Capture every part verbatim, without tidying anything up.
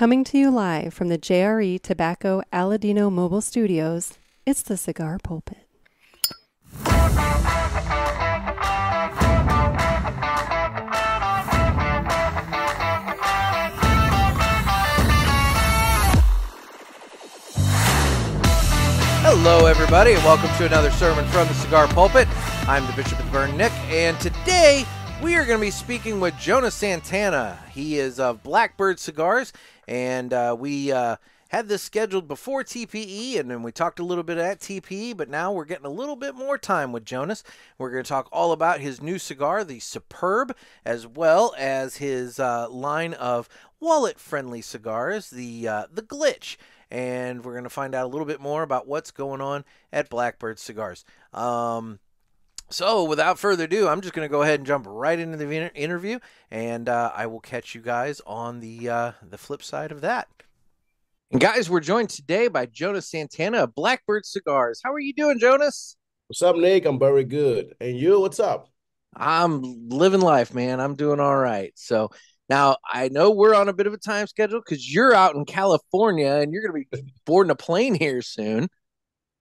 Coming to you live from the J R E Tobacco Aladino Mobile Studios, it's The Cigar Pulpit. Hello everybody and welcome to another sermon from The Cigar Pulpit. I'm the Bishop of the Burn, Nick, and today we are going to be speaking with Jonas Santana. He is of Blackbird Cigars, and uh, we uh, had this scheduled before T P E, and then we talked a little bit at T P E, but now we're getting a little bit more time with Jonas. We're going to talk all about his new cigar, the Superb, as well as his uh, line of wallet-friendly cigars, the uh, the Glitch. And we're going to find out a little bit more about what's going on at Blackbird Cigars. Um... So, without further ado, I'm just going to go ahead and jump right into the interview, and uh, I will catch you guys on the uh, the flip side of that. And guys, we're joined today by Jonas Santana of Blackbird Cigars. How are you doing, Jonas? What's up, Nick? I'm very good. And you, what's up? I'm living life, man. I'm doing all right. So, now, I know we're on a bit of a time schedule because you're out in California, and you're going to be boarding a plane here soon.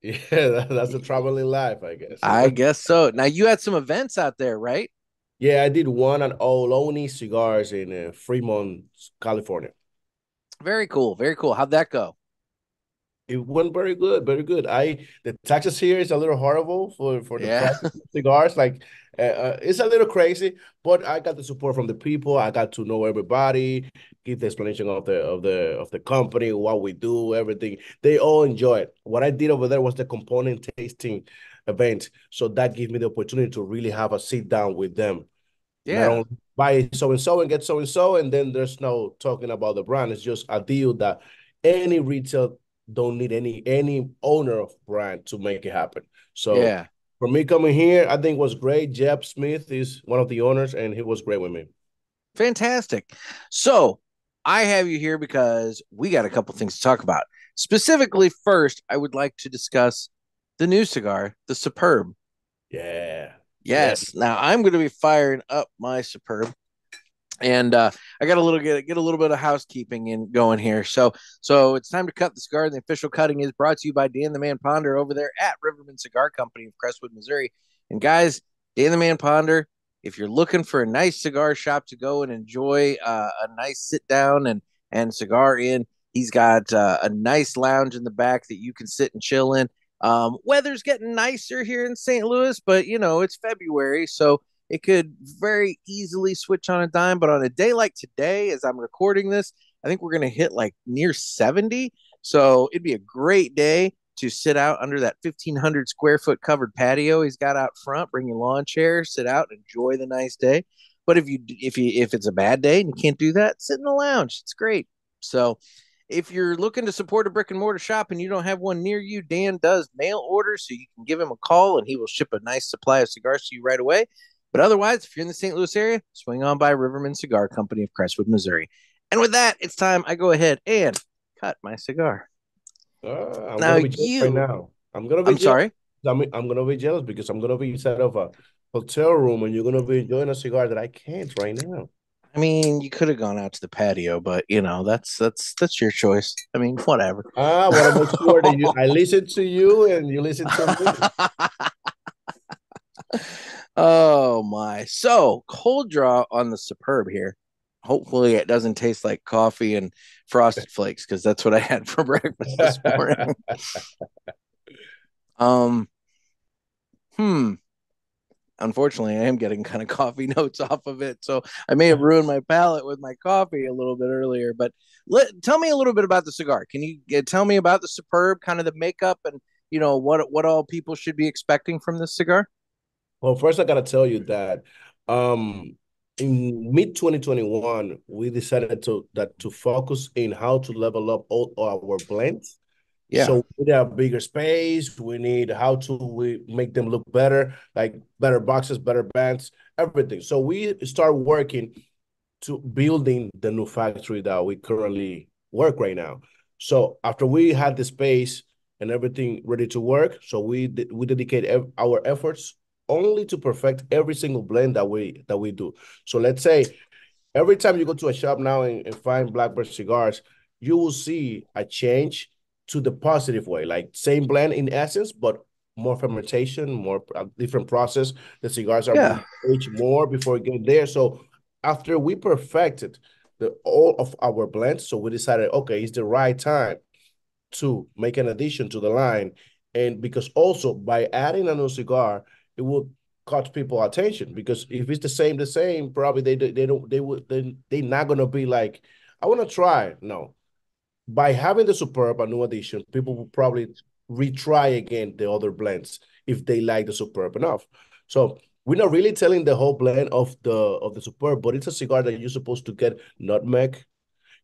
Yeah, that's a troubling life, I guess. I guess so. Now, you had some events out there, right? Yeah, I did one at Oloni Cigars in uh, Fremont, California. Very cool. Very cool. How'd that go? It went very good. Very good. I The taxes here is a little horrible for, for the yeah. cigars. Like, uh, uh, it's a little crazy, but I got the support from the people. I got to know everybody, give the explanation of the of the of the company, what we do, everything. They all enjoy it. What I did over there was the component tasting event. So that gave me the opportunity to really have a sit down with them. Yeah. Not only buy so and so and get so and so, and then there's no talking about the brand. It's just a deal that any retail don't need any any owner of brand to make it happen. So yeah. for me coming here, I think was great. Jeb Smith is one of the owners, and he was great with me. Fantastic. So I have you here because we got a couple things to talk about. Specifically, first, I would like to discuss the new cigar, the Superb. Yeah. Yes. Yeah. Now I'm going to be firing up my Superb. And uh, I got a little get, get a little bit of housekeeping in going here. So so it's time to cut the cigar. The official cutting is brought to you by Dan the Man Ponder over there at Rivermen Cigar Company of Crestwood, Missouri. And guys, Dan the Man Ponder, if you're looking for a nice cigar shop to go and enjoy uh, a nice sit down and, and cigar in, he's got uh, a nice lounge in the back that you can sit and chill in. Um, weather's getting nicer here in Saint Louis, but, you know, it's February, so it could very easily switch on a dime, but on a day like today, as I'm recording this, I think we're going to hit like near seventy. So it'd be a great day to sit out under that fifteen hundred square foot covered patio he's got out front. Bring your lawn chair, sit out, enjoy the nice day. But if you if you if it's a bad day and you can't do that, sit in the lounge. It's great. So if you're looking to support a brick and mortar shop and you don't have one near you, Dan does mail order, so you can give him a call and he will ship a nice supply of cigars to you right away. But otherwise, if you're in the Saint Louis area, swing on by Rivermen Cigar Company of Crestwood, Missouri. And with that, it's time I go ahead and cut my cigar. Uh, I'm now gonna be you, right now. I'm gonna be. I'm jealous. sorry. I'm, I'm gonna be jealous because I'm gonna be inside of a hotel room, and you're gonna be enjoying a cigar that I can't right now. I mean, you could have gone out to the patio, but you know that's that's that's your choice. I mean, whatever. Ah, well, I'm sure that you, I listen to you, and you listen to me. Oh, my. So, cold draw on the Superb here. Hopefully, it doesn't taste like coffee and Frosted Flakes, because that's what I had for breakfast this morning. um, hmm. Unfortunately, I am getting kind of coffee notes off of it, so I may have ruined my palate with my coffee a little bit earlier, but let, tell me a little bit about the cigar. Can you uh, tell me about the Superb, kind of the makeup, and you know what what all people should be expecting from this cigar? Well, first, I got to tell you that um, in mid twenty twenty-one, we decided to that to focus in how to level up all our blends. Yeah. So we need a bigger space. We need how to we make them look better, like better boxes, better bands, everything. So we start working to building the new factory that we currently work right now. So after we had the space and everything ready to work, so we, we dedicate our efforts only to perfect every single blend that we that we do. So let's say every time you go to a shop now and, and find Blackbird Cigars, you will see a change to the positive way, like same blend in essence, but more fermentation, more uh, different process. The cigars are yeah. aged more before we get there. So after we perfected the all of our blends, so we decided, okay, it's the right time to make an addition to the line. And because also by adding a new cigar, it will catch people's attention, because if it's the same, the same, probably they they don't they would they they're not gonna be like, I want to try. No, by having the Superb, a new addition, people will probably retry again the other blends if they like the Superb enough. So we're not really telling the whole blend of the of the Superb, but it's a cigar that you're supposed to get nutmeg.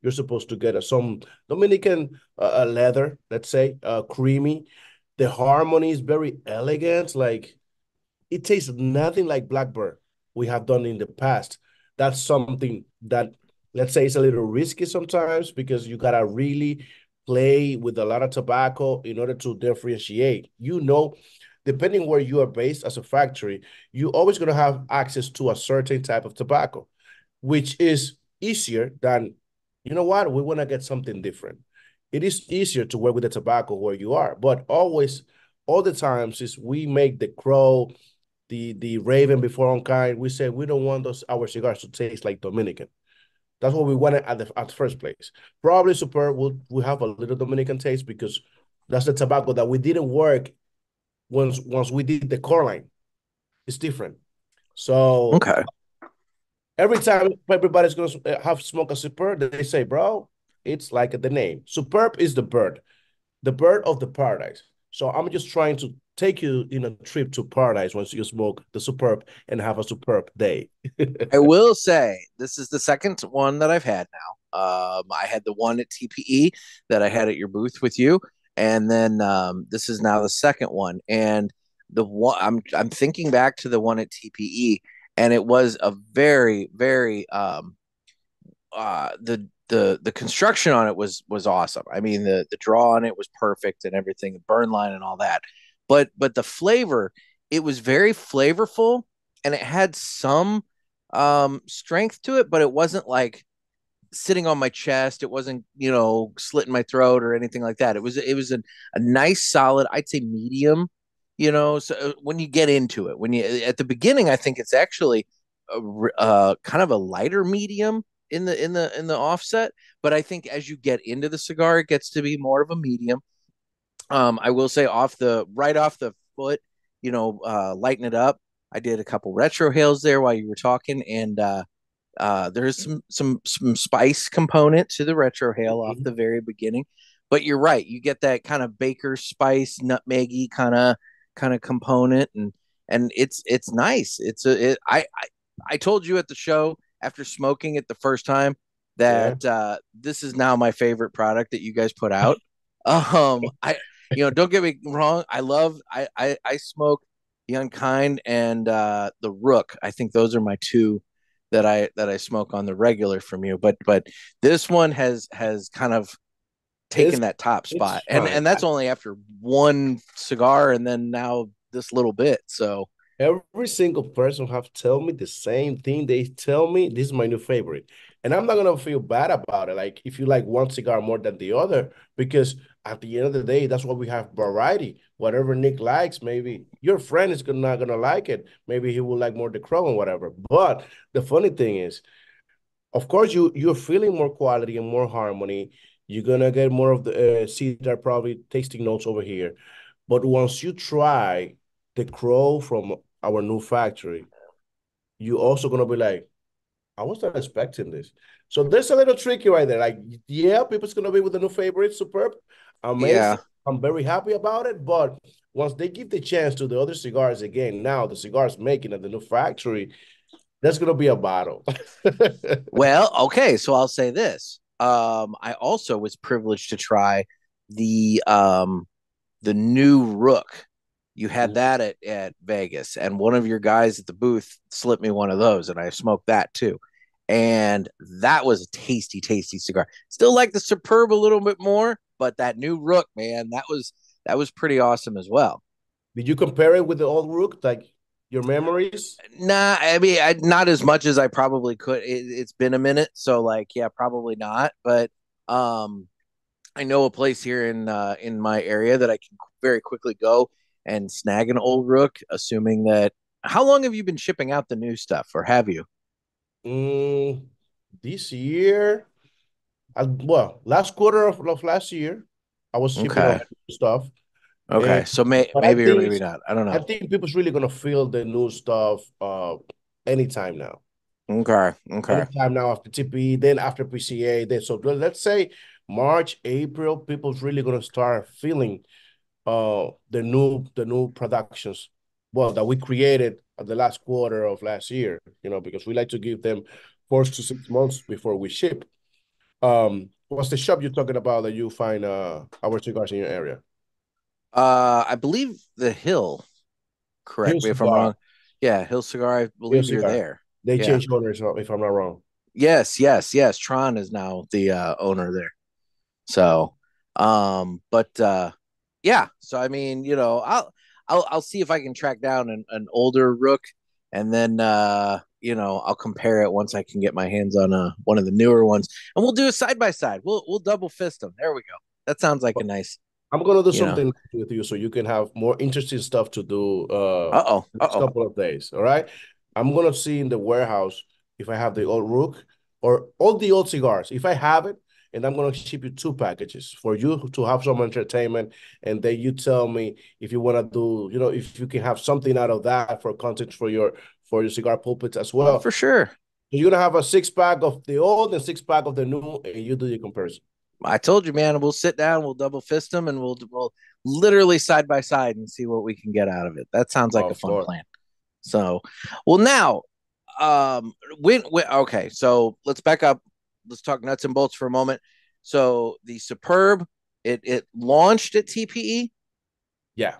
You're supposed to get uh, some Dominican uh, leather, let's say, uh, creamy. The harmony is very elegant. Like, it tastes nothing like Blackbird we have done in the past. That's something that, let's say, it's a little risky sometimes, because you gotta really play with a lot of tobacco in order to differentiate. You know, depending where you are based as a factory, you're always gonna have access to a certain type of tobacco, which is easier than, you know what, we wanna get something different. It is easier to work with the tobacco where you are, but always, all the times, is we make the Crow, the, the Raven before Unkind, we say we don't want those our cigars to taste like Dominican. That's what we wanted at the at first place. Probably Superb will will have a little Dominican taste, because that's the tobacco that we didn't work once once we did the core line. It's different. So okay, every time everybody's gonna have smoke a Superb, they say, bro, it's like the name. Superb is the bird, the bird of the paradise. So I'm just trying to take you in a trip to paradise once you smoke the Superb and have a superb day. I will say, this is the second one that I've had now. Um, I had the one at T P E that I had at your booth with you, and then um, this is now the second one. And the one I'm I'm thinking back to the one at T P E, and it was a very very um, uh, the. The the construction on it was was awesome. I mean, the the draw on it was perfect and everything, the burn line and all that. But but the flavor, it was very flavorful, and it had some um, strength to it, but it wasn't like sitting on my chest. It wasn't, you know, slitting my throat or anything like that. It was it was a, a nice solid, I'd say medium, you know. So when you get into it, when you at the beginning, I think it's actually a, a kind of a lighter medium in the in the in the offset, but I think as you get into the cigar, it gets to be more of a medium. um I will say, off the right off the foot, you know, uh lighten it up. I did a couple retro hails there while you were talking, and uh uh there's some some some spice component to the retro hail mm-hmm. off the very beginning. But you're right, you get that kind of baker spice, nutmeggy kind of kind of component, and and it's it's nice. It's a it, I, I I told you at the show after smoking it the first time that yeah. uh, this is now my favorite product that you guys put out. Um, I, you know, don't get me wrong. I love, I, I, I smoke the Unkind and uh, the Rook. I think those are my two that I, that I smoke on the regular from you, but, but this one has, has kind of taken it's, that top spot. And, and that's only after one cigar. And then now this little bit. So, every single person have told me the same thing. They tell me this is my new favorite. And I'm not going to feel bad about it. Like, if you like one cigar more than the other, because at the end of the day, that's why we have variety. Whatever Nick likes, maybe your friend is not going to like it. Maybe he will like more the Crow and whatever. But the funny thing is, of course, you, you're feeling more quality and more harmony. You're going to get more of the uh, cedar, probably tasting notes over here. But once you try the Crow from our new factory, you're also going to be like, I was not expecting this. So there's a little tricky right there. Like, yeah, people's going to be with the new favorite, Superb. Amazing. Yeah. I'm very happy about it. But once they give the chance to the other cigars again, now the cigars making at the new factory, that's going to be a battle. Well, okay. So I'll say this. Um, I also was privileged to try the um, the new Rook. You had that at, at Vegas, and one of your guys at the booth slipped me one of those, and I smoked that too. And that was a tasty, tasty cigar. Still like the Superb a little bit more, but that new Rook, man, that was that was pretty awesome as well. Did you compare it with the old Rook, like your memories? Nah, I mean, I, not as much as I probably could. It, it's been a minute, so like, yeah, probably not. But Um, I know a place here in uh, in my area that I can very quickly go and snag an old Rook, assuming that. How long have you been shipping out the new stuff, or have you? Mm, this year, I, well, last quarter of, of last year, I was shipping okay. out stuff. Okay, and, so may, maybe or maybe not. I don't know. I think people's really going to feel the new stuff uh, anytime now. Okay, okay. Anytime now after T P E, then after P C A. Then so let's say March, April, people's really going to start feeling uh, the new the new productions. Well, that we created at the last quarter of last year, you know, because we like to give them four to six months before we ship. Um, what's the shop you're talking about that you find uh, our cigars in your area? Uh, I believe the Hill, correct Hill me if I'm wrong. Yeah, Hill Cigar, I believe you're there. They yeah. changed owners, if I'm not wrong. Yes, yes, yes. Tron is now the uh, owner there. So, um, but uh, yeah, so I mean, you know, I'll, I'll I'll see if I can track down an, an older Rook, and then uh, you know, I'll compare it once I can get my hands on a one of the newer ones, and we'll do a side by side. We'll we'll double fist them. There we go. That sounds like well, a nice. I'm gonna do something know. with you so you can have more interesting stuff to do. Uh, uh oh, uh -oh. A couple of days. All right. I'm gonna see in the warehouse if I have the old Rook or all the old cigars. If I have it, and I'm going to ship you two packages for you to have some entertainment. And then you tell me if you want to do, you know, if you can have something out of that for content for your for your cigar pulpits as well. Oh, for sure. You're going to have a six pack of the old and six pack of the new, and you do your comparison. I told you, man, we'll sit down, we'll double fist them, and we'll, we'll literally side by side and see what we can get out of it. That sounds like oh, a fun sure. plan. So, well, now, um, when, when, okay, so let's back up. Let's talk nuts and bolts for a moment. So the Superb, it it launched at T P E. Yeah.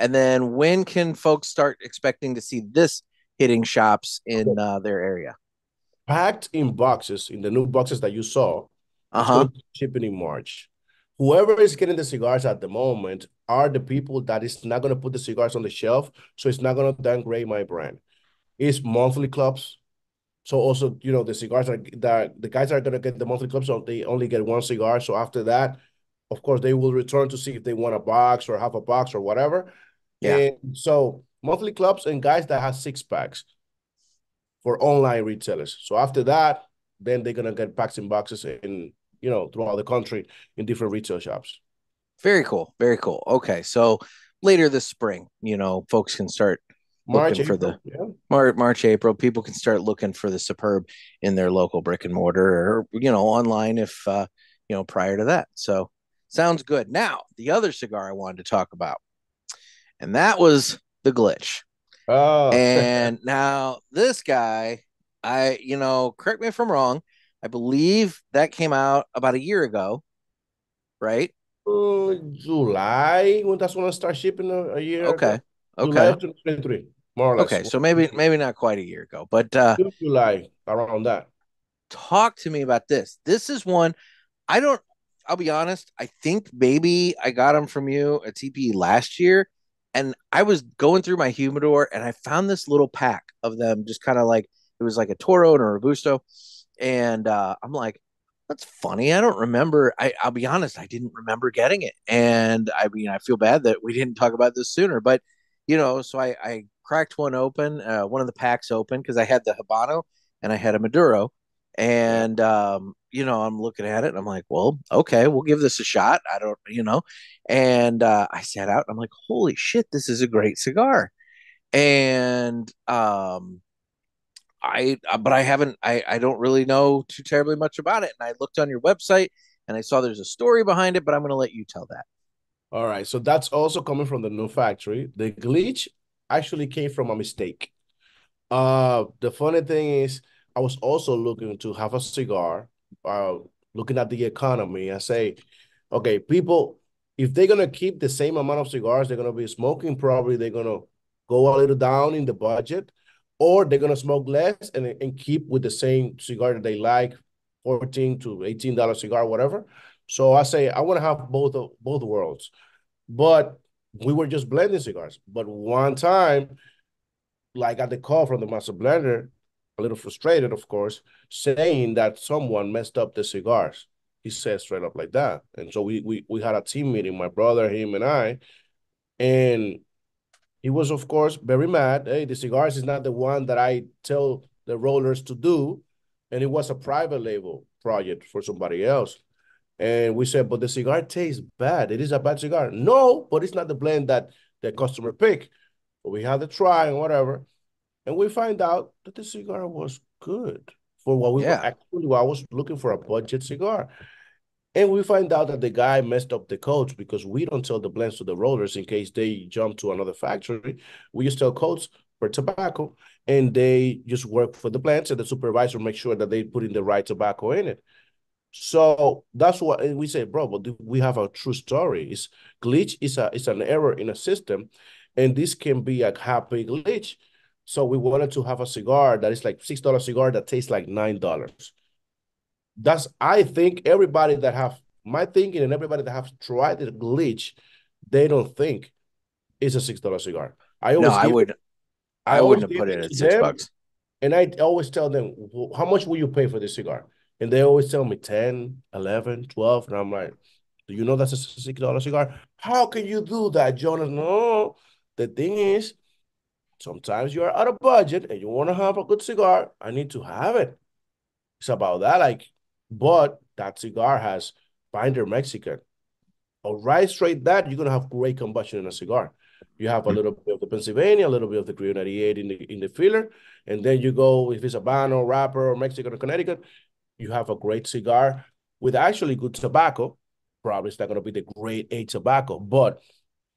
And then when can folks start expecting to see this hitting shops in uh, their area? Packed in boxes, in the new boxes that you saw. Uh-huh. Shipping in March. Whoever is getting the cigars at the moment are the people that is not going to put the cigars on the shelf, so it's not going to downgrade my brand. It's monthly clubs. So also, you know, the cigars are that the guys are gonna get the monthly club, so they only get one cigar. So after that, of course, they will return to see if they want a box or half a box or whatever. Yeah. And so monthly clubs and guys that have six packs for online retailers. So after that, then they're gonna get packs and boxes in, you know, throughout the country in different retail shops. Very cool. Very cool. Okay. So later this spring, you know, folks can start. March, April, for the yeah. March, March, April, people can start looking for the Superb in their local brick and mortar, or, you know, online if, uh, you know, prior to that. So sounds good. Now, the other cigar I wanted to talk about, and that was the Glitch. Oh, and now this guy, I, you know, correct me if I'm wrong. I believe that came out about a year ago, right? Uh, July. When that's when I start shipping a, a year. Okay. Ago. Okay. July, more or less. Okay, so maybe maybe not quite a year ago, but uh, July, around that. Talk to me about this. This is one I don't. I'll be honest. I think maybe I got them from you at T P E last year, and I was going through my humidor and I found this little pack of them, just kind of like it was like a Toro and a Robusto, and uh, I'm like, that's funny. I don't remember. I, I'll be honest. I didn't remember getting it, and I mean, I feel bad that we didn't talk about this sooner, but. You know, so I, I cracked one open, uh, one of the packs open, because I had the Habano and I had a Maduro. And, um, you know, I'm looking at it and I'm like, well, okay, we'll give this a shot. I don't, you know. And uh, I sat out and I'm like, holy shit, this is a great cigar. And um, I, but I haven't, I, I don't really know too terribly much about it. And I looked on your website and I saw there's a story behind it, but I'm going to let you tell that. All right, so that's also coming from the new factory. The Glitch actually came from a mistake. Uh, the funny thing is, I was also looking to have a cigar, uh, looking at the economy. I say, okay, people, if they're going to keep the same amount of cigars they're going to be smoking, probably they're going to go a little down in the budget, or they're going to smoke less and, and keep with the same cigar that they like, fourteen to eighteen dollar cigar, whatever. So I say I want to have both of both worlds, but we were just blending cigars. But one time, like I got the call from the master blender, a little frustrated, of course, saying that someone messed up the cigars. He said straight up like that. And so we we we had a team meeting, my brother, him, and I. And he was, of course, very mad. Hey, the cigars is not the one that I tell the rollers to do. And it was a private label project for somebody else. And we said, but the cigar tastes bad. It is a bad cigar. No, but it's not the blend that the customer picked. But we had to try and whatever. And we find out that the cigar was good for what we yeah. were actually, well, I was looking for a budget cigar. And we find out that the guy messed up the codes, because we don't sell the blends to the rollers in case they jump to another factory. We just sell codes for tobacco, and they just work for the blends, and the supervisor makes sure that they put in the right tobacco in it. So that's what and we say, bro, but we have a true story. It's glitch, is a it's an error in a system, and this can be a happy glitch. So we wanted to have a cigar that is like six dollar cigar that tastes like nine dollars. That's, I think, everybody that have my thinking and everybody that have tried the glitch, they don't think it's a six dollar cigar. I always no, give, I would, I, I wouldn't have put it at six them, bucks. And I always tell them, how much will you pay for this cigar? And they always tell me ten, eleven, twelve. And I'm like, do you know that's a six dollar cigar? How can you do that, Jonas? No, the thing is, sometimes you're out of budget and you want to have a good cigar. I need to have it. It's about that. Like, but that cigar has binder Mexican. All right, straight that, you're going to have great combustion in a cigar. You have a little bit of the Pennsylvania, a little bit of the Creole ninety-eight in the, in the filler. And then you go, if it's a Habano, wrapper, or Mexican or Connecticut, you have a great cigar with actually good tobacco. Probably it's not going to be the grade A tobacco, but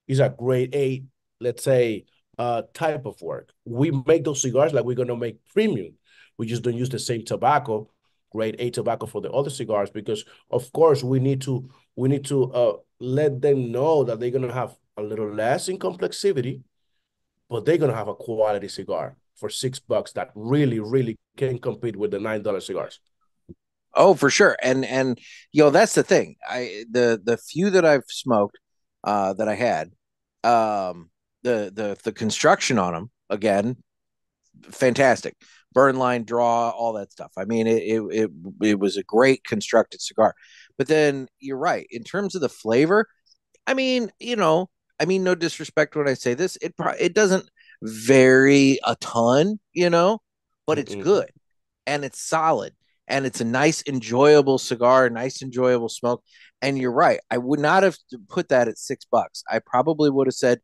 it's a grade A, let's say, Uh, type of work. We make those cigars like we're going to make premium. We just don't use the same tobacco, grade A tobacco, for the other cigars, because of course we need to we need to uh, let them know that they're going to have a little less in complexity, but they're going to have a quality cigar for six bucks that really, really can compete with the nine dollar cigars. Oh, for sure. And, and you know, that's the thing. I the the few that I've smoked uh, that I had, um, The, the the construction on them, again, fantastic. Burn line, draw, all that stuff. I mean, it, it it it was a great constructed cigar. But then you're right. In terms of the flavor, I mean, you know, I mean, no disrespect when I say this. It, pro it doesn't vary a ton, you know, but it's mm-hmm. good. And it's solid. And it's a nice, enjoyable cigar, nice, enjoyable smoke. And you're right. I would not have put that at six bucks. I probably would have said,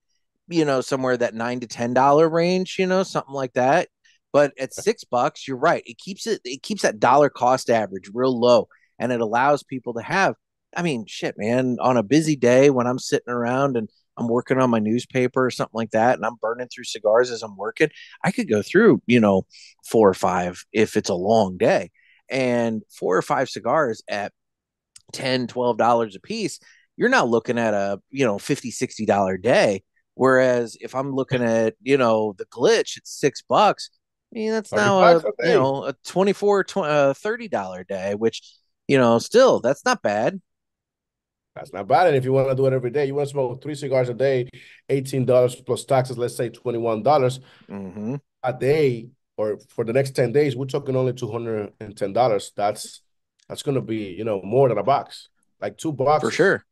you know, somewhere that nine to ten dollar range, you know, something like that. But at six bucks, you're right. It keeps it, it keeps that dollar cost average real low, and it allows people to have. I mean, shit, man. On a busy day when I'm sitting around and I'm working on my newspaper or something like that, and I'm burning through cigars as I'm working, I could go through, you know, four or five if it's a long day, and four or five cigars at ten, twelve dollars a piece. You're not looking at a, you know, fifty, sixty dollar day. Whereas if I'm looking at, you know, the glitch at six bucks, I mean, that's now, a, a you know, a twenty-four, thirty dollar day, which, you know, still, that's not bad. That's not bad. And if you want to do it every day, you want to smoke three cigars a day, eighteen dollars plus taxes, let's say twenty-one dollars mm-hmm. a day, or for the next ten days, we're talking only two hundred ten dollars. That's, that's going to be, you know, more than a box, like two boxes. For sure.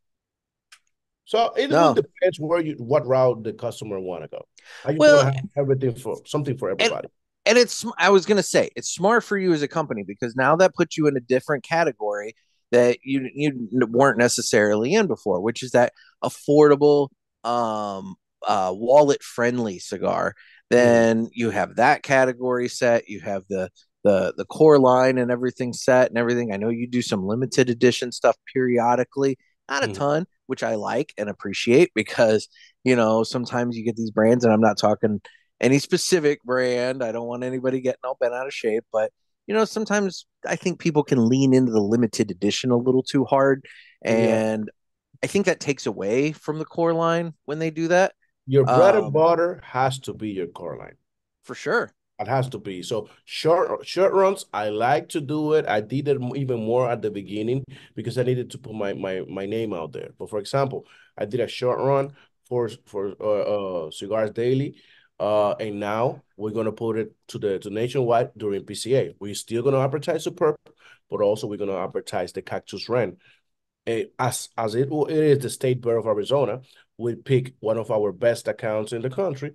So it no. depends where you, what route the customer want to go. Are you well, have everything for something for everybody. And, and it's, I was going to say, it's smart for you as a company, because now that puts you in a different category that you you weren't necessarily in before, which is that affordable, um, uh, wallet friendly cigar. Then you have that category set. You have the the the core line and everything set and everything. I know you do some limited edition stuff periodically. Not a mm-hmm. ton, which I like and appreciate, because, you know, sometimes you get these brands, and I'm not talking any specific brand. I don't want anybody getting all bent out of shape. But, you know, sometimes I think people can lean into the limited edition a little too hard. And yeah. I think that takes away from the core line when they do that. Your bread um, and butter has to be your core line. For sure. It has to be. So short short runs, I like to do it. I did it even more at the beginning because I needed to put my my my name out there. But for example, I did a short run for for uh, uh, Cigars Daily, uh, and now we're gonna put it to the to nationwide during P C A. We're still gonna advertise Superb, but also we're going to advertise the Cactus Wren. As, as it, it is the state bird of Arizona, we pick one of our best accounts in the country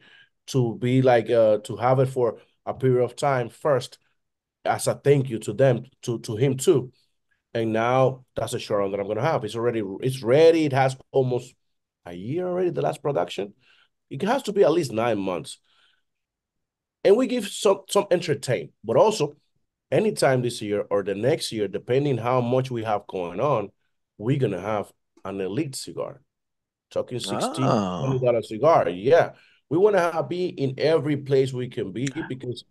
to be like, uh, to have it for a period of time first as a thank you to them, to, to him too. And now that's a short one that I'm going to have. It's already, it's ready. It has almost a year already, the last production. It has to be at least nine months. And we give some, some entertain, but also anytime this year or the next year, depending how much we have going on, we're going to have an elite cigar. Talking sixteen dollars oh. twenty dollar cigar. Yeah. We want to be in every place we can be because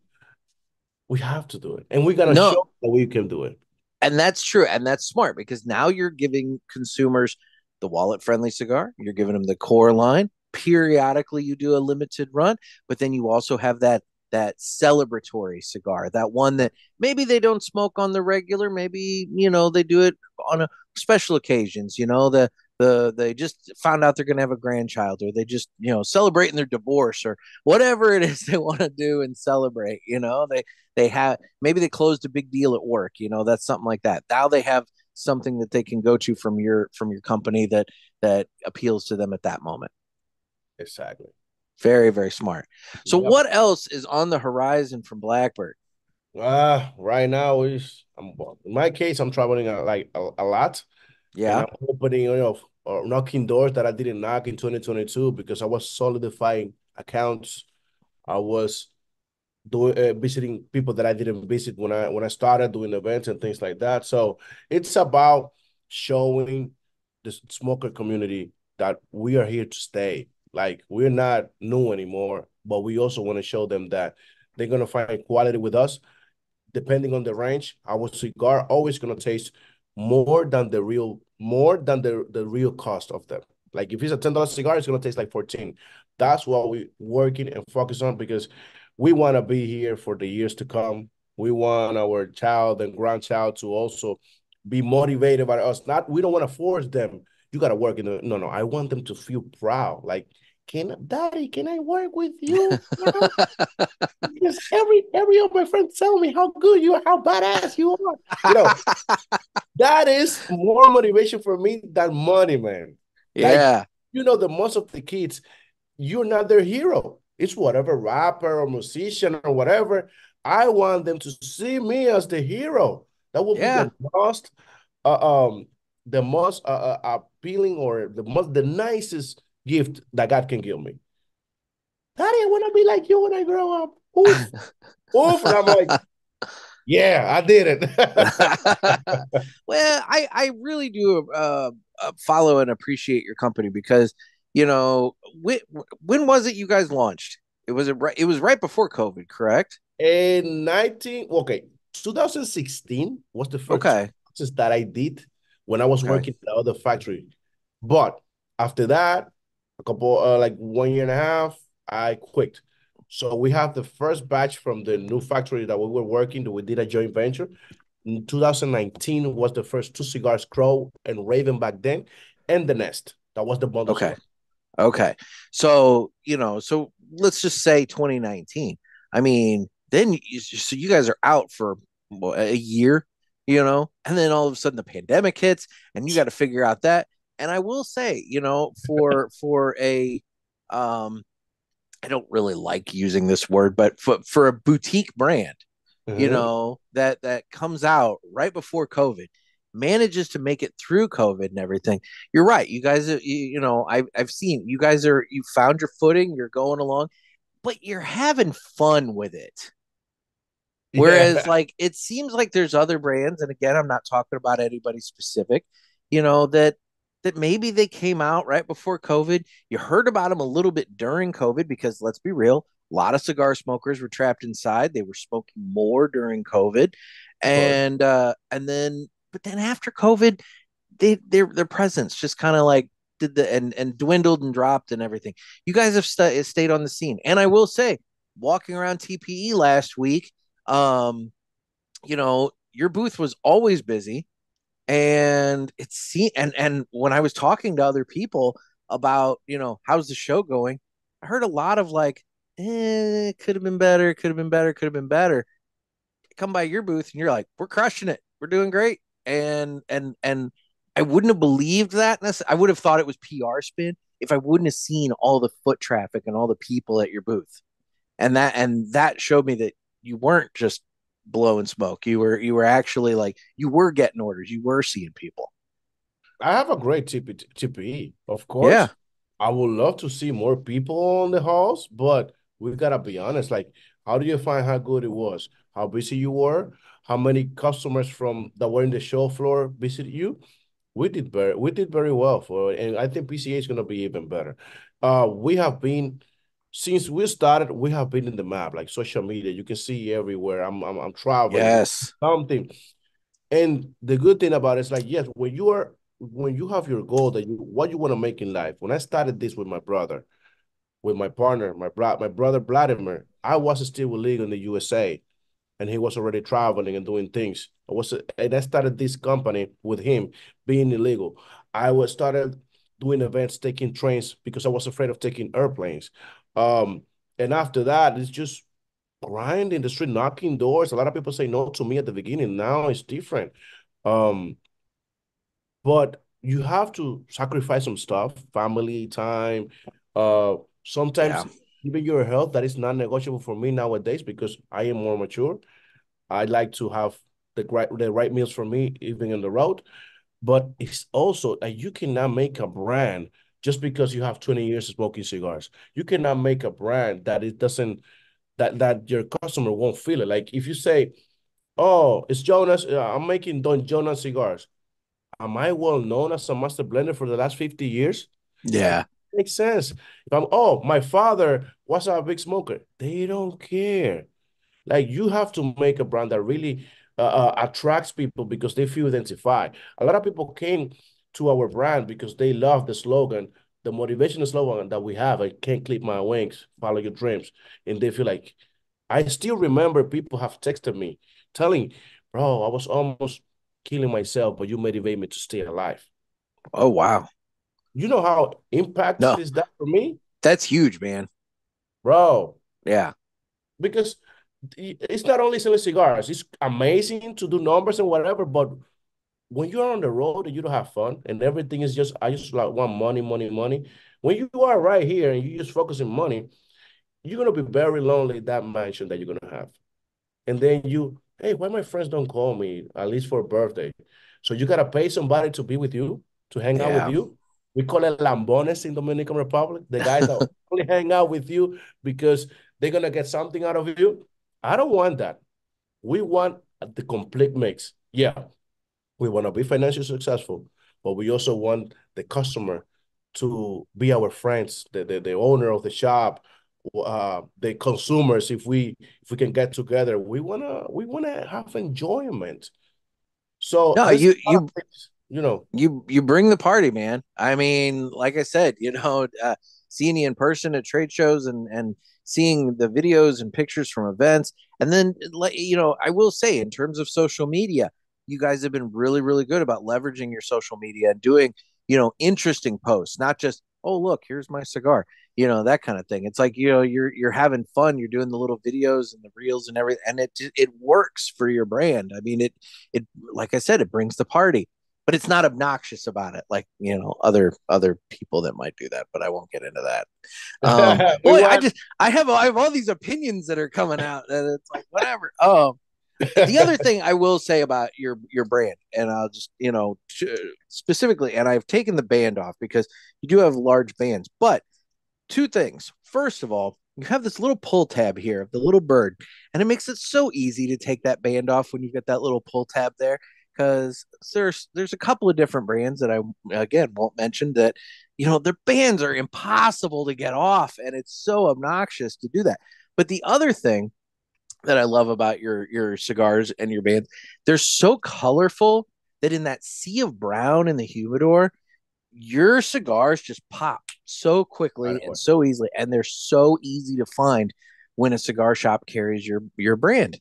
we have to do it. And we're going to no. show that we can do it. And that's true. And that's smart because now you're giving consumers the wallet-friendly cigar. You're giving them the core line. Periodically, you do a limited run. But then you also have that that celebratory cigar, that one that maybe they don't smoke on the regular. Maybe, you know, they do it on a special occasions, you know, the the they just found out they're going to have a grandchild, or they just, you know, celebrating their divorce, or whatever it is they want to do and celebrate. You know, they they have, maybe they closed a big deal at work, you know, that's something like that. Now they have something that they can go to from your from your company that that appeals to them at that moment. Exactly. Very, very smart. So yep. What else is on the horizon from Blackbird? Uh, right now, is I'm, in my case, I'm traveling uh, like a, a lot. Yeah. And I'm opening, you know, or knocking doors that I didn't knock in twenty twenty-two because I was solidifying accounts. I was doing uh, visiting people that I didn't visit when I when I started doing events and things like that. So it's about showing the smoker community that we are here to stay. Like, we're not new anymore, but we also want to show them that they're going to find quality with us. Depending on the range, our cigar always going to taste more than the real, more than the, the real cost of them. Like, if it's a ten dollar cigar, it's going to taste like fourteen. That's what we're working and focus on because we want to be here for the years to come. We want our child and grandchild to also be motivated by us. Not, we don't want to force them. You got to work in the, no, no. I want them to feel proud. Like, can daddy, can I work with you? Because every every of my friends tell me how good you are, how badass you are. You know, that is more motivation for me than money, man. Yeah. Like, you know, the most of the kids, you're not their hero. It's whatever rapper or musician or whatever. I want them to see me as the hero. That will yeah. be the most uh, um the most uh, appealing or the most the nicest gift that God can give me. Daddy, I want to be like you when I grow up. Oof. Oof. And I'm like, yeah, I did it. Well, I, I really do uh, follow and appreciate your company because, you know, when, when was it you guys launched? It was, a, it was right before COVID, correct? In nineteen, okay, twenty sixteen was the first okay. purchase that I did when I was okay. working at the other factory. But after that, a couple, uh, like one year and a half, I quit. So we have the first batch from the new factory that we were working, that we did a joint venture. In two thousand nineteen was the first two cigars, Crow and Raven back then, and the Nest. That was the bundle. Okay. Cigar. Okay. So, you know, so let's just say twenty nineteen. I mean, then, you, so you guys are out for a year, you know, and then all of a sudden the pandemic hits and you got to figure out that. And I will say, you know, for for a, um, I don't really like using this word, but for, for a boutique brand, mm-hmm. you know, that that comes out right before COVID, manages to make it through COVID and everything. You're right. You guys, you, you know, I've, I've seen you guys are, you found your footing, you're going along, but you're having fun with it. Whereas yeah. like, it seems like there's other brands. And again, I'm not talking about anybody specific, you know, that. that maybe they came out right before COVID. You heard about them a little bit during COVID because, let's be real, a lot of cigar smokers were trapped inside. They were smoking more during COVID. And sure. uh, and then but then after COVID, they their their presence just kind of like did the and, and dwindled and dropped and everything. You guys have st- stayed on the scene. And I will say, walking around T P E last week, um, you know, your booth was always busy. And it's and and when I was talking to other people about, you know, how's the show going, I heard a lot of like, eh, could have been better, could have been better, could have been better. Come by your booth and you're like, we're crushing it. We're doing great. And and and I wouldn't have believed that. I would have thought it was P R spin if I wouldn't have seen all the foot traffic and all the people at your booth. And that and that showed me that you weren't just blowing smoke. You were you were actually like you were getting orders. You were seeing people. I have a great T P E, of course. Yeah. I would love to see more people on the halls, but we gotta be honest. Like, how do you find how good it was? How busy you were? How many customers from that were in the show floor visit you? We did very, we did very well for it, and I think P C A is gonna be even better. Uh, we have been since we started. We have been in the map, like social media. You can see everywhere. I'm, I'm, I'm traveling. Yes, something. And the good thing about it is, like, yes, when you are, when you have your goal that you, what you want to make in life. When I started this with my brother, with my partner, my bro, my brother Vladimir, I was still with League in the U S A, and he was already traveling and doing things. I was, and I started this company with him being illegal. I was started doing events, taking trains because I was afraid of taking airplanes. Um, and after that, it's just grinding the street, knocking doors. A lot of people say no to me at the beginning. Now it's different. Um, But you have to sacrifice some stuff, family, time. Uh, sometimes yeah. even your health, that is non-negotiable for me nowadays because I am more mature. I like to have the right, the right meals for me, even on the road. But it's also that you cannot make a brand just because you have twenty years of smoking cigars. You cannot make a brand that it doesn't, that, that your customer won't feel it. Like if you say, oh, it's Jonas, I'm making Don Jonas cigars. Am I well known as a master blender for the last fifty years? Yeah. It makes sense. If I'm, oh, my father was a big smoker. They don't care. Like, you have to make a brand that really uh, uh, attracts people because they feel identified. A lot of people came to our brand because they love the slogan, the motivational slogan that we have. I can't clip my wings, follow your dreams. And they feel like, I still remember people have texted me telling, bro, I was almost killing myself, but you motivate me to stay alive. Oh, wow. You know how impactful no. is that for me? That's huge, man. Bro. Yeah. Because it's not only selling cigars. It's amazing to do numbers and whatever, but when you're on the road and you don't have fun and everything is just, I just like want money, money, money. When you are right here and you just focus on money, you're going to be very lonely in that mansion that you're going to have. And then you... hey, why my friends don't call me, at least for a birthday? So you got to pay somebody to be with you, to hang yeah. out with you. We call it lambones in Dominican Republic. The guys that only hang out with you because they're going to get something out of you. I don't want that. We want the complete mix. Yeah, we want to be financially successful, but we also want the customer to be our friends, the, the, the owner of the shop, Uh, the consumers. If we if we can get together, we wanna we wanna have enjoyment. So no, you you you know you you bring the party, man. I mean, like I said, you know, uh, seeing you in person at trade shows and and seeing the videos and pictures from events, and then you know, I will say in terms of social media, you guys have been really really good about leveraging your social media and doing you know interesting posts, not just oh look, here's my cigar. You know, that kind of thing. It's like, you know, you're you're having fun. You're doing the little videos and the reels and everything. And it it works for your brand. I mean, it it like I said, it brings the party, but it's not obnoxious about it. Like, you know, other other people that might do that, but I won't get into that. Um, boy, I just I have I have all these opinions that are coming out and it's like, whatever. Um, the other thing I will say about your your brand, and I'll just, you know, specifically, and I've taken the band off because you do have large bands, but two things. First of all, you have this little pull tab here of the little bird, and it makes it so easy to take that band off when you've got that little pull tab there, because there's there's a couple of different brands that I, again, won't mention that, you know, their bands are impossible to get off, and it's so obnoxious to do that. But the other thing that I love about your your cigars and your bands, they're so colorful that in that sea of brown in the humidor, your cigars just pop so quickly right and so easily, and they're so easy to find when a cigar shop carries your your brand.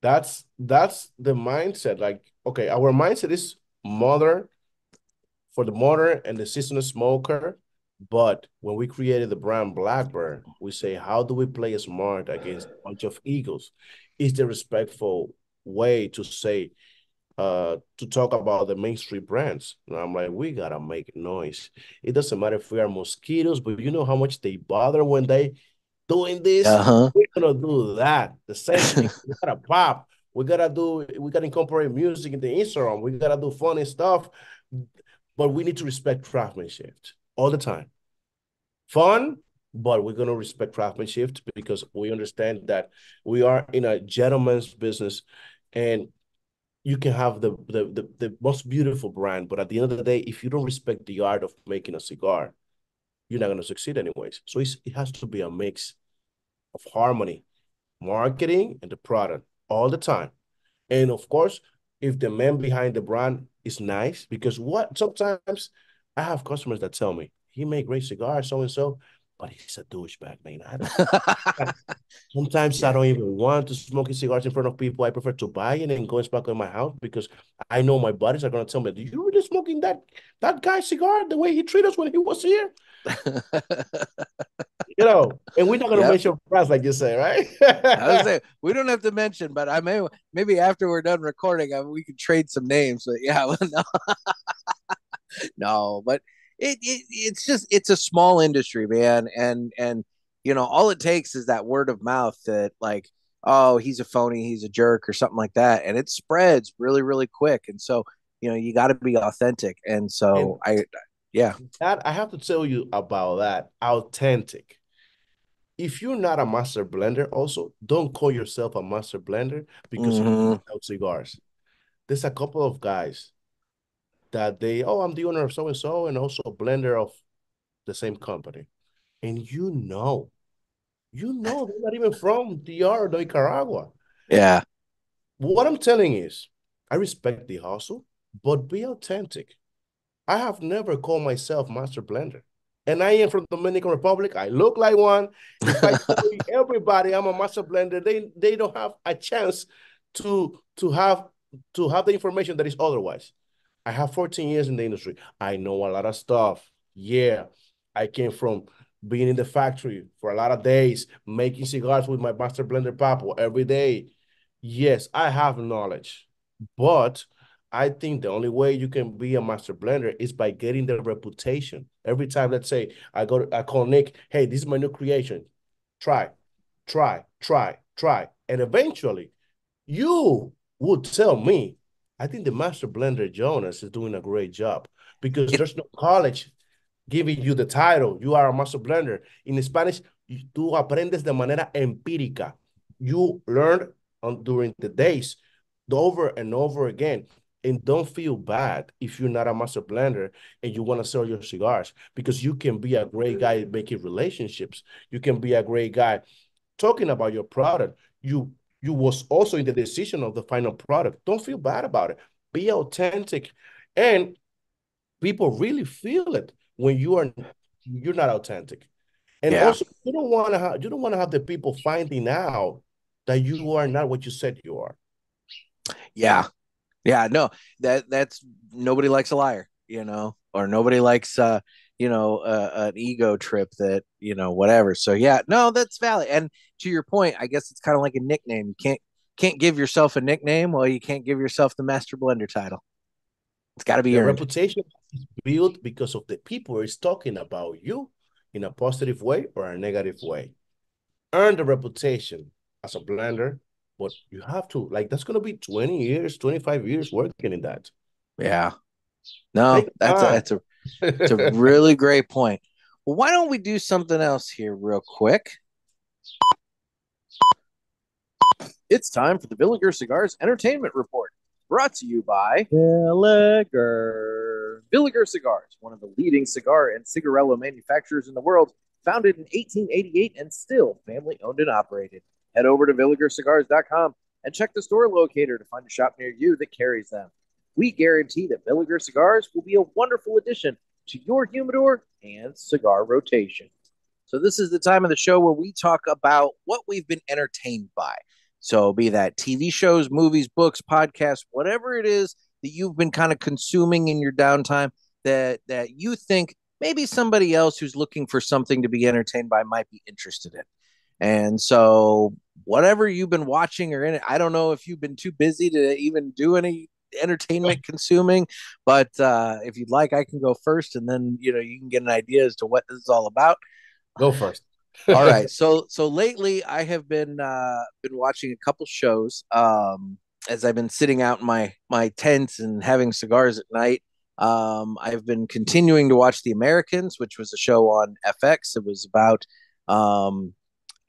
That's that's the mindset. Like, okay, our mindset is modern for the modern and the seasonal smoker. But when we created the brand Blackbird, we say, how do we play smart against a bunch of eagles? It's the respectful way to say, uh, to talk about the mainstream brands. And I'm like, we gotta make noise. It doesn't matter if we are mosquitoes, but you know how much they bother when they doing this. Uh-huh. We're gonna do that. The same thing. We gotta pop. We gotta do. We gotta incorporate music in the Instagram. We gotta do funny stuff. But we need to respect craftsmanship all the time. Fun, but we're going to respect craftsmanship because we understand that we are in a gentleman's business, and you can have the, the, the, the most beautiful brand, but at the end of the day, if you don't respect the art of making a cigar, you're not going to succeed anyways. So it's, it has to be a mix of harmony, marketing, and the product all the time. And of course, if the man behind the brand is nice, because what sometimes I have customers that tell me, he made great cigars, so and so, but he's a douchebag, man. I sometimes I don't even want to smoke his cigars in front of people. I prefer to buy it and go and smoke in my house because I know my buddies are gonna tell me, "Do you really smoking that that guy's cigar? The way he treated us when he was here." You know, and we're not going to yep. mention price, like you say, right? I was saying, we don't have to mention, but I may maybe after we're done recording, I mean, we could trade some names. But yeah, well, no. no, but it, it it's just it's a small industry, man, and and you know all it takes is that word of mouth that like, oh, he's a phony, he's a jerk, or something like that, and it spreads really, really quick. And so you know you got to be authentic, and so and I, yeah, that I have to tell you about that authentic. If you're not a master blender, also don't call yourself a master blender because mm-hmm. you sell cigars. There's a couple of guys that they, oh, I'm the owner of so-and-so and also a blender of the same company. And you know, you know, they're not even from D R or Nicaragua. Yeah. What I'm telling is, I respect the hustle, but be authentic. I have never called myself master blender. And I am from Dominican Republic. I look like one. If I tell everybody I'm a master blender, they they don't have a chance to to have to have the information that is otherwise. I have fourteen years in the industry. I know a lot of stuff. Yeah, I came from being in the factory for a lot of days, making cigars with my master blender Papa every day. Yes, I have knowledge, but I think the only way you can be a master blender is by getting the reputation. Every time, let's say I go, to, I call Nick, hey, this is my new creation. Try, try, try, try. And eventually you would tell me, I think the master blender Jonas is doing a great job because there's no college giving you the title. You are a master blender. In Spanish, tú aprendes de manera empírica. You learn on, during the days over and over again. And don't feel bad if you're not a master blender and you want to sell your cigars because you can be a great guy making relationships. You can be a great guy talking about your product. You you was also in the decision of the final product. Don't feel bad about it. Be authentic. And people really feel it when you are you're not authentic. And yeah. also you don't want to have you don't want to have the people finding out that you are not what you said you are. Yeah. Yeah, no, that that's nobody likes a liar, you know, or nobody likes, uh, you know, uh, an ego trip that, you know, whatever. So, yeah, no, that's valid. And to your point, I guess it's kind of like a nickname. You can't can't give yourself a nickname. Well, you can't give yourself the master blender title. It's got to be your reputation is built because of the people is talking about you in a positive way or a negative way. Earn the reputation as a blender. But you have to, like, that's going to be twenty years, twenty-five years working in that. Yeah. No, that's a, that's a, it's a really great point. Well, why don't we do something else here real quick? It's time for the Villiger Cigars Entertainment Report, brought to you by Villiger. Villiger Cigars, one of the leading cigar and cigarillo manufacturers in the world, founded in eighteen eighty-eight and still family-owned and operated. Head over to Villiger Cigars dot com and check the store locator to find a shop near you that carries them. We guarantee that Villiger Cigars will be a wonderful addition to your humidor and cigar rotation. So this is the time of the show where we talk about what we've been entertained by. So be that T V shows, movies, books, podcasts, whatever it is that you've been kind of consuming in your downtime that, that you think maybe somebody else who's looking for something to be entertained by might be interested in. And so whatever you've been watching or in it, I don't know if you've been too busy to even do any entertainment consuming. But uh, if you'd like, I can go first, and then, you know, you can get an idea as to what this is all about. Go first. All right. So so lately I have been uh, been watching a couple shows um, as I've been sitting out in my my tents and having cigars at night. Um, I've been continuing to watch The Americans, which was a show on F X. It was about um,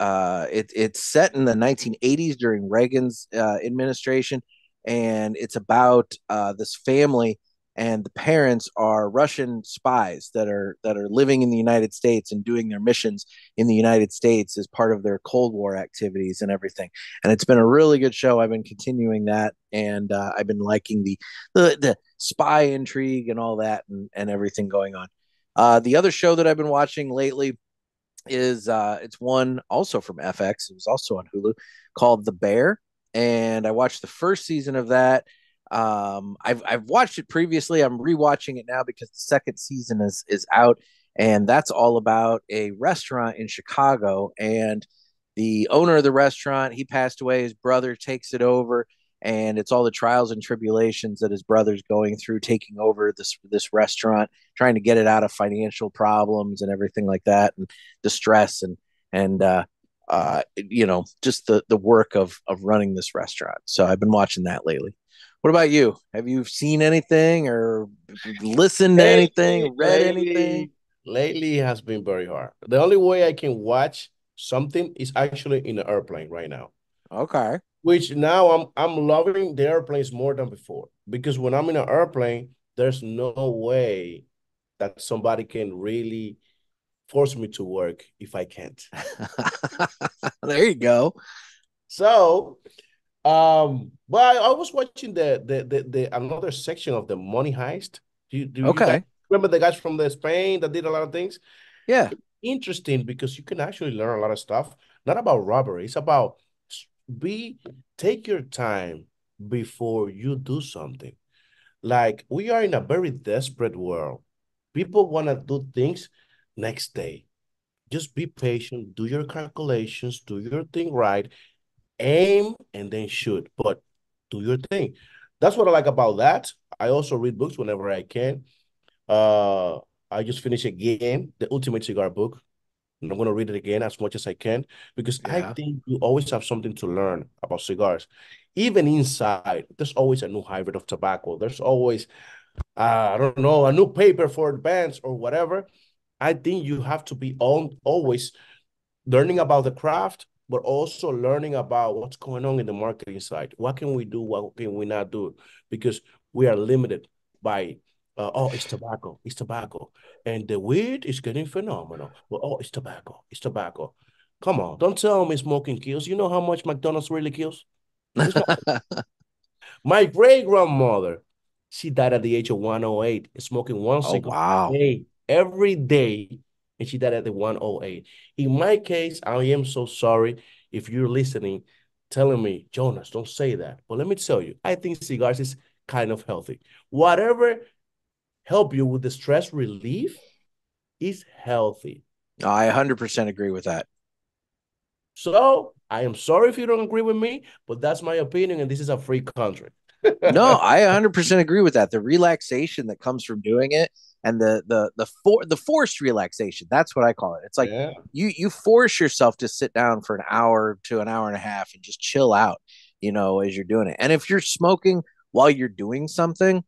uh, it, it's set in the nineteen eighties during Reagan's uh, administration. And it's about uh, this family, and the parents are Russian spies that are that are living in the United States and doing their missions in the United States as part of their Cold War activities and everything. And it's been a really good show. I've been continuing that, and uh, I've been liking the, the the spy intrigue and all that, and, and everything going on. Uh, the other show that I've been watching lately is uh, it's one also from F X. It was also on Hulu, called The Bear, and I watched the first season of that. Um, I've I've watched it previously. I'm rewatching it now because the second season is is out, and that's all about a restaurant in Chicago. And the owner of the restaurant, he passed away. His brother takes it over, and it's all the trials and tribulations that his brother's going through, taking over this this restaurant, trying to get it out of financial problems and everything like that, and the stress and and uh, uh, you know, just the the work of of running this restaurant. So I've been watching that lately. What about you? Have you seen anything or listened lately, to anything, read lately, anything? Lately has been very hard. The only way I can watch something is actually in the airplane right now. Okay. Which now I'm I'm loving the airplanes more than before, because when I'm in an airplane, there's no way that somebody can really force me to work if I can't. There you go. So... Um, but I, I was watching the, the the the another section of the Money Heist. Do you, do okay. You guys remember the guys from the Spain that did a lot of things? Yeah, interesting, because you can actually learn a lot of stuff. Not about robbery. It's about be take your time before you do something. Like, we are in a very desperate world. People want to do things next day. Just be patient. Do your calculations. Do your thing right. Aim and then shoot, but do your thing. That's what I like about that. I also read books whenever I can. Uh, I just finished again the Ultimate Cigar book, and I'm going to read it again as much as I can, because yeah. I think you always have something to learn about cigars. Even inside, there's always a new hybrid of tobacco. There's always, uh, I don't know, a new paper for advance or whatever. I think you have to be on, always learning about the craft, but also learning about what's going on in the marketing side. What can we do? What can we not do? Because we are limited by, uh, oh, it's tobacco, it's tobacco. And the weed is getting phenomenal. Well, oh, it's tobacco, it's tobacco. Come on, don't tell me smoking kills. You know how much McDonald's really kills? My great-grandmother, she died at the age of one oh eight, smoking one oh, cigar wow. a day, every day. And she died at the one oh eight. In my case, I am so sorry if you're listening, telling me, Jonas, don't say that. But let me tell you, I think cigars is kind of healthy. Whatever help you with the stress relief is healthy. I one hundred percent agree with that. So I am sorry if you don't agree with me, but that's my opinion, and this is a free country. No, I one hundred percent agree with that. The relaxation that comes from doing it, and the the the for the forced relaxation, that's what I call it. It's like yeah. you you force yourself to sit down for an hour to an hour and a half and just chill out, you know, as you're doing it. And if you're smoking while you're doing something,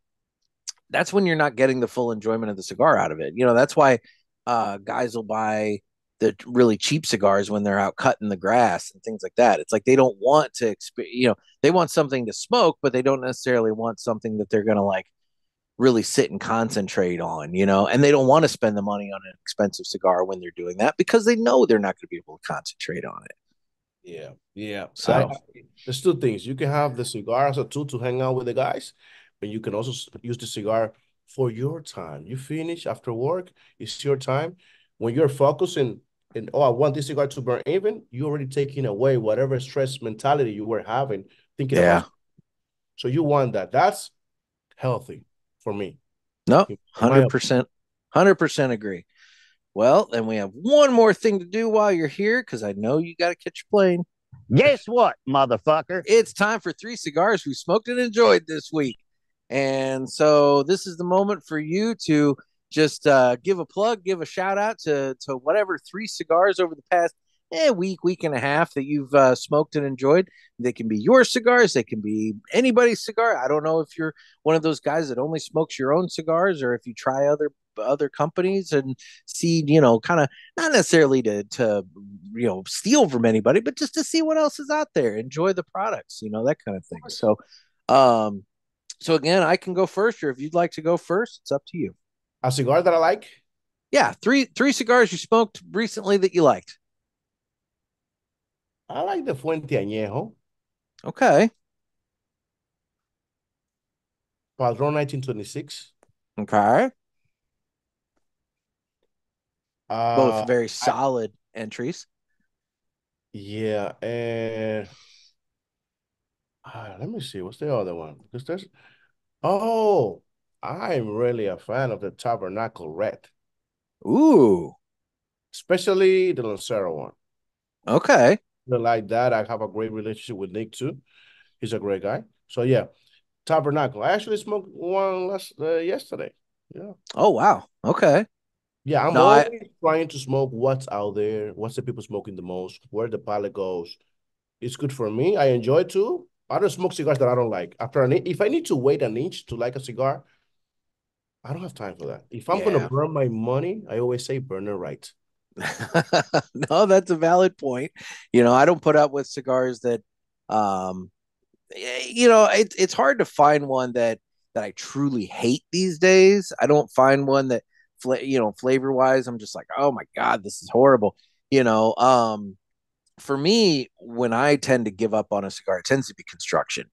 that's when you're not getting the full enjoyment of the cigar out of it. You know, that's why uh, guys will buy the really cheap cigars when they're out cutting the grass and things like that. It's like they don't want to, exp- you know, they want something to smoke, but they don't necessarily want something that they're going to like really sit and concentrate on, you know, and they don't want to spend the money on an expensive cigar when they're doing that, because they know they're not going to be able to concentrate on it. Yeah. Yeah. So I, there's two things. You can have the cigar as a tool to hang out with the guys, but you can also use the cigar for your time. You finish after work. It's your time. When you're focusing and, oh, I want this cigar to burn even, you're already taking away whatever stress mentality you were having, thinking yeah. about. So you want that. That's healthy. For me. No, one hundred percent. one hundred percent agree. Well, then we have one more thing to do while you're here, because I know you got to catch your plane. Guess what, motherfucker? It's time for three cigars we smoked and enjoyed this week. And so this is the moment for you to just uh, give a plug, give a shout out to, to whatever three cigars over the past eh, week, week and a half that you've uh, smoked and enjoyed. They can be your cigars. They can be anybody's cigar. I don't know if you're one of those guys that only smokes your own cigars, or if you try other other companies and see, you know, kind of not necessarily to, to, you know, steal from anybody, but just to see what else is out there. Enjoy the products, you know, that kind of thing. So, um, so again, I can go first, or if you'd like to go first, it's up to you. A cigar that I like? Yeah, three three cigars you smoked recently that you liked. I like the Fuente Añejo. Okay. Padron nineteen twenty-six. Okay. Uh, Both very solid I, entries. Yeah. Uh, uh, let me see. What's the other one? Because there's... Oh... I'm really a fan of the Tabernacle Red. Ooh. Especially the Lancero one. Okay. I like that. I have a great relationship with Nick, too. He's a great guy. So, yeah. Tabernacle. I actually smoked one last uh, yesterday. Yeah. Oh, wow. Okay. Yeah, I'm no, always I... trying to smoke what's out there, what's the people smoking the most, where the palate goes. It's good for me. I enjoy it, too. I don't smoke cigars that I don't like. After an, If I need to wait an inch to like a cigar, I don't have time for that. If I'm yeah. going to burn my money, I always say burn it right. No, that's a valid point. You know, I don't put up with cigars that, um, you know, it, it's hard to find one that, that I truly hate these days. I don't find one that, you know, flavor wise, I'm just like, oh my God, this is horrible. You know, um, for me, when I tend to give up on a cigar, it tends to be construction.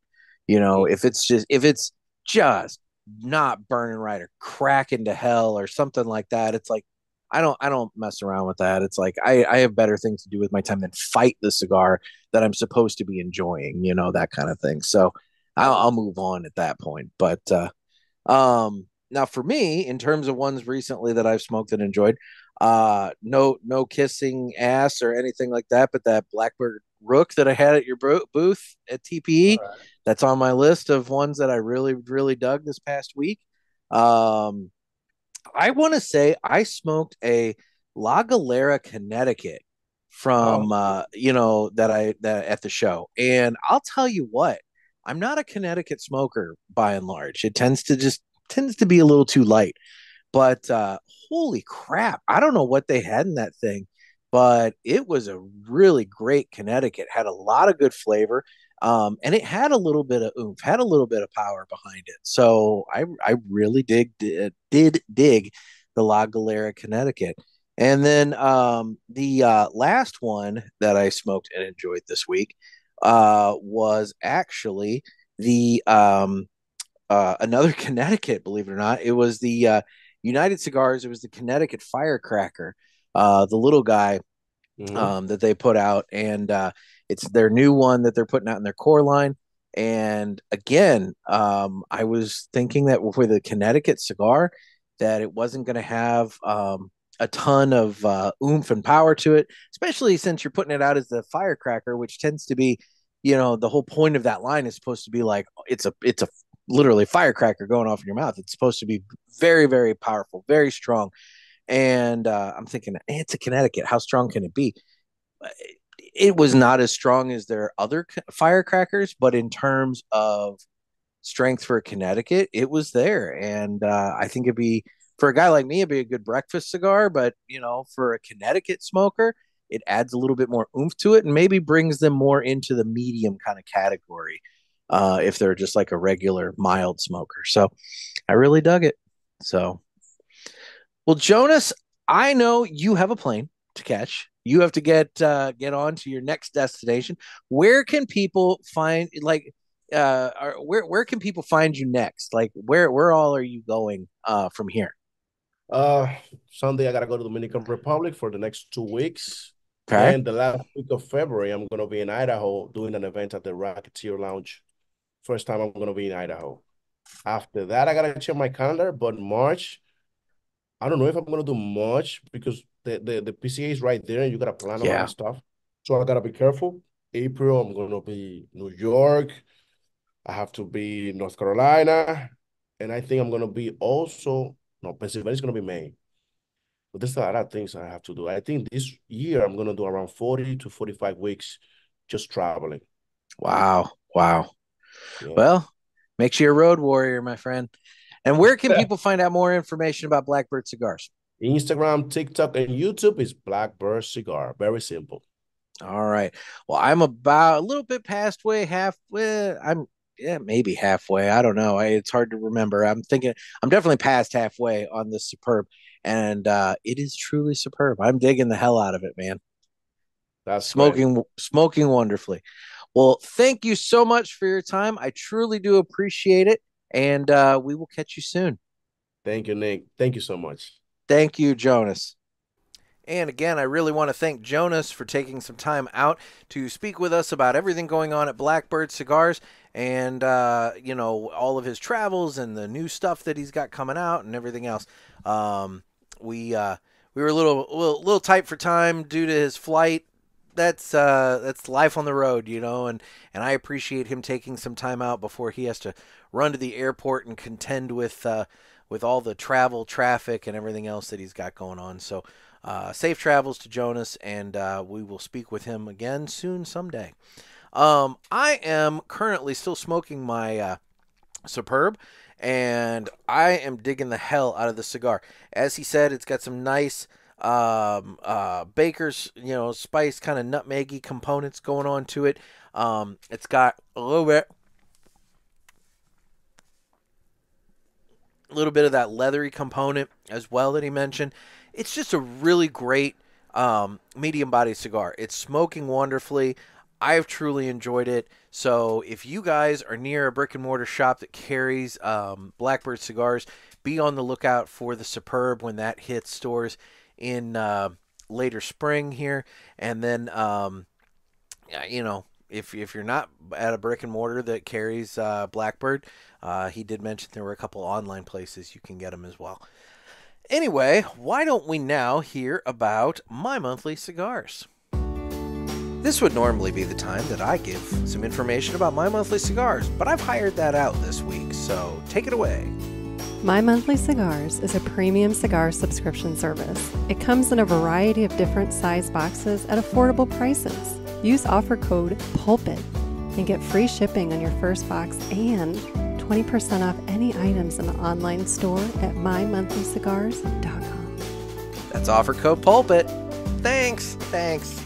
You know, if it's just, if it's just, not burning right or cracking to hell or something like that, it's like I don't I don't mess around with that. It's like I, I have better things to do with my time than fight the cigar that I'm supposed to be enjoying, you know, that kind of thing. So I'll, I'll move on at that point. But uh, um, now for me, in terms of ones recently that I've smoked and enjoyed, uh, no no kissing ass or anything like that. But that Blackbird Rook that I had at your booth at T P E, right, that's on my list of ones that I really, really dug this past week. Um, I want to say I smoked a La Galera Connecticut from, oh. uh, you know, that I, that at the show. And I'll tell you what, I'm not a Connecticut smoker by and large. It tends to just tends to be a little too light, but uh, holy crap. I don't know what they had in that thing, but it was a really great Connecticut, had a lot of good flavor, um, and it had a little bit of oomph, had a little bit of power behind it. So I I really dig, did, did dig the La Galera Connecticut. And then um, the uh, last one that I smoked and enjoyed this week uh, was actually the um, uh, another Connecticut, believe it or not. It was the uh, United Cigars. It was the Connecticut Firecracker. Uh, the little guy um, mm-hmm. that they put out, and uh, it's their new one that they're putting out in their core line. And again, um, I was thinking that with a Connecticut cigar, that it wasn't going to have um, a ton of uh, oomph and power to it, especially since you're putting it out as the Firecracker, which tends to be, you know, the whole point of that line is supposed to be like it's a it's a literally firecracker going off in your mouth. It's supposed to be very, very powerful, very strong. And uh, I'm thinking, hey, it's a Connecticut. How strong can it be? It was not as strong as their other firecrackers, but in terms of strength for Connecticut, it was there. And uh, I think it'd be, for a guy like me, it'd be a good breakfast cigar. But, you know, for a Connecticut smoker, it adds a little bit more oomph to it and maybe brings them more into the medium kind of category uh, if they're just like a regular mild smoker. So I really dug it. So. Well, Jonas, I know you have a plane to catch. You have to get uh, get on to your next destination. Where can people find like uh, are, where where can people find you next? Like where where all are you going uh, from here? Uh, Sunday I gotta go to Dominican Republic for the next two weeks, okay. And the last week of February I'm gonna be in Idaho doing an event at the Rocketeer Lounge. First time I'm gonna be in Idaho. After that I gotta check my calendar, but March. I don't know if I'm going to do much because the, the, the P C A is right there and you got to plan yeah. all that stuff. So I got to be careful. April, I'm going to be New York. I have to be North Carolina. And I think I'm going to be also, no, Pennsylvania is going to be May. But there's a lot of things I have to do. I think this year I'm going to do around forty to forty-five weeks just traveling. Wow. Wow. Yeah. Well, make sure you're a road warrior, my friend. And where can people find out more information about Blackbird Cigars? Instagram, TikTok, and YouTube is Blackbird Cigar. Very simple. All right. Well, I'm about a little bit past way halfway. I'm yeah, maybe halfway. I don't know. I, it's hard to remember. I'm thinking I'm definitely past halfway on this Superb, and uh, it is truly superb. I'm digging the hell out of it, man. That's smoking, great. smoking wonderfully. Well, thank you so much for your time. I truly do appreciate it, and uh, we will catch you soon. Thank you, Nick. Thank you so much. Thank you, Jonas. And again, I really want to thank Jonas for taking some time out to speak with us about everything going on at Blackbird Cigars and, uh, you know, all of his travels and the new stuff that he's got coming out and everything else. Um, we uh, we were a little, little little tight for time due to his flight. That's uh, that's life on the road, you know, and, and I appreciate him taking some time out before he has to run to the airport and contend with uh, with all the travel, traffic, and everything else that he's got going on. So Uh, safe travels to Jonas, and uh, we will speak with him again soon someday. Um, I am currently still smoking my uh, Superb, and I am digging the hell out of the cigar. As he said, it's got some nice um, uh, baker's, you know, spice, kind of nutmeggy components going on to it. Um, it's got a little bit, a little bit of that leathery component as well that he mentioned. It's just a really great um, medium-body cigar. It's smoking wonderfully. I've truly enjoyed it. So if you guys are near a brick-and-mortar shop that carries um, Blackbird Cigars, be on the lookout for the Superb when that hits stores in uh, later spring here. And then, um, you know, if, if you're not at a brick-and-mortar that carries uh, Blackbird, uh, he did mention there were a couple online places you can get them as well. Anyway, why don't we now hear about My Monthly Cigars? This would normally be the time that I give some information about My Monthly Cigars, but I've hired that out this week, so take it away. My Monthly Cigars is a premium cigar subscription service. It comes in a variety of different size boxes at affordable prices. Use offer code PULPIT and get free shipping on your first box and twenty percent off any items in the online store at my monthly cigars dot com. That's offer code PULPIT. Thanks, thanks.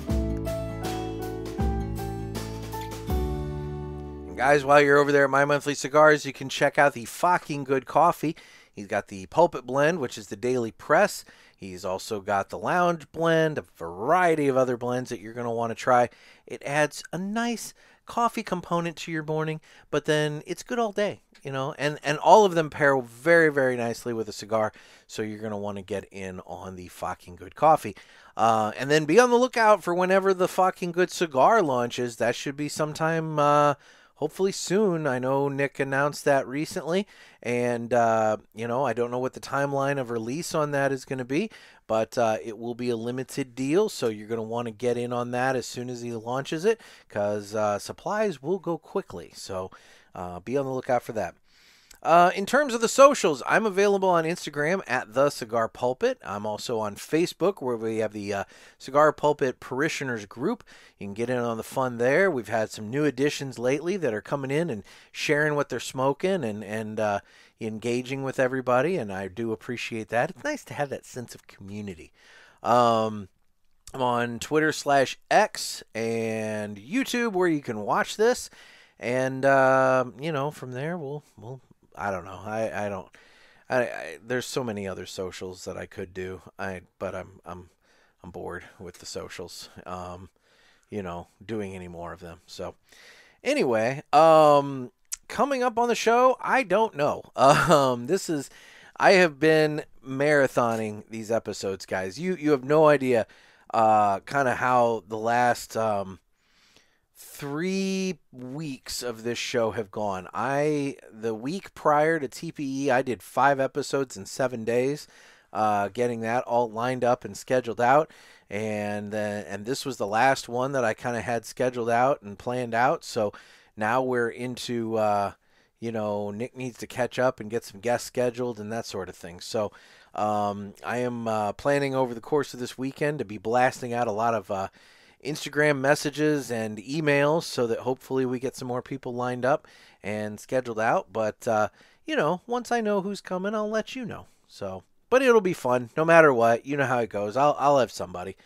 And guys, while you're over there at My Monthly Cigars, you can check out the fucking good coffee. He's got the Pulpit Blend, which is the daily press. He's also got the Lounge Blend, a variety of other blends that you're going to want to try. It adds a nice coffee component to your morning, but then it's good all day, you know, and, and all of them pair very, very nicely with a cigar. So you're going to want to get in on the fucking good coffee. Uh, and then be on the lookout for whenever the fucking good cigar launches. That should be sometime, uh, hopefully soon. I know Nick announced that recently, and, uh, you know, I don't know what the timeline of release on that is going to be, but uh, it will be a limited deal, so you're going to want to get in on that as soon as he launches it, because uh, supplies will go quickly, so uh, be on the lookout for that. Uh, in terms of the socials, I'm available on Instagram at The Cigar Pulpit. I'm also on Facebook, where we have the uh, Cigar Pulpit Parishioners group. You can get in on the fun there. We've had some new additions lately that are coming in and sharing what they're smoking and, and uh, engaging with everybody, and I do appreciate that. It's nice to have that sense of community. Um, I'm on Twitter slash X and YouTube, where you can watch this, and uh, you know, from there we'll we'll I don't know I I don't I, I there's so many other socials that I could do I but I'm I'm I'm bored with the socials, um, you know, doing any more of them. So anyway, um. Coming up on the show, I don't know. Um, this is, I have been marathoning these episodes, guys. You you have no idea, uh, kind of how the last um, three weeks of this show have gone. I the week prior to T P E, I did five episodes in seven days, uh, getting that all lined up and scheduled out, and uh, and this was the last one that I kind of had scheduled out and planned out. So now we're into, uh, you know, Nick needs to catch up and get some guests scheduled and that sort of thing. So um, I am uh, planning over the course of this weekend to be blasting out a lot of uh, Instagram messages and emails so that hopefully we get some more people lined up and scheduled out. But, uh, you know, once I know who's coming, I'll let you know. So, but it'll be fun no matter what. You know how it goes. I'll, I'll have somebody.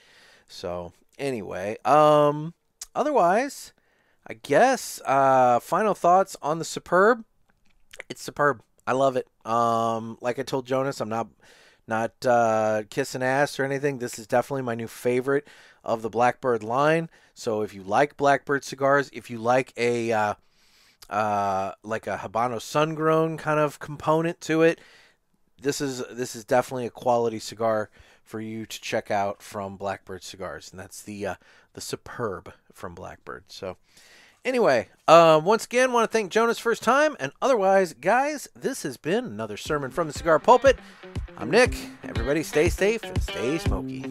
So anyway, um, otherwise, I guess, uh, final thoughts on the Superb. It's superb. I love it. Um, like I told Jonas, I'm not, not, uh, kissing ass or anything. This is definitely my new favorite of the Blackbird line. So if you like Blackbird cigars, if you like a, uh, uh, like a Habano sun grown kind of component to it, this is, this is definitely a quality cigar for you to check out from Blackbird Cigars. And that's the, uh, the Superb from Blackbird. So anyway, uh, once again, want to thank Jonas for his time. And otherwise, guys, this has been another sermon from the Cigar Pulpit. I'm Nick. Everybody stay safe and stay smoky.